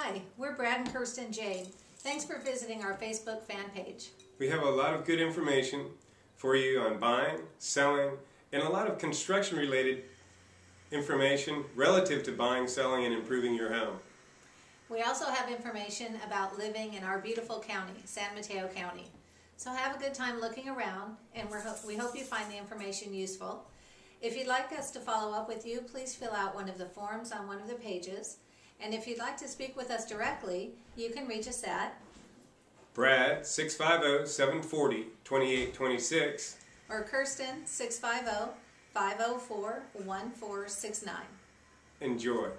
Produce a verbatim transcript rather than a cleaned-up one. Hi, we're Brad and Kirsten Jaeb. Thanks for visiting our Facebook fan page. We have a lot of good information for you on buying, selling, and a lot of construction related information relative to buying, selling, and improving your home. We also have information about living in our beautiful county, San Mateo County. So have a good time looking around, and we're ho we hope you find the information useful. If you'd like us to follow up with you, please fill out one of the forms on one of the pages. And if you'd like to speak with us directly, you can reach us at Brad, six five zero, seven four zero, two eight two six, or Kirsten, six five zero, five zero four, one four six nine. Enjoy.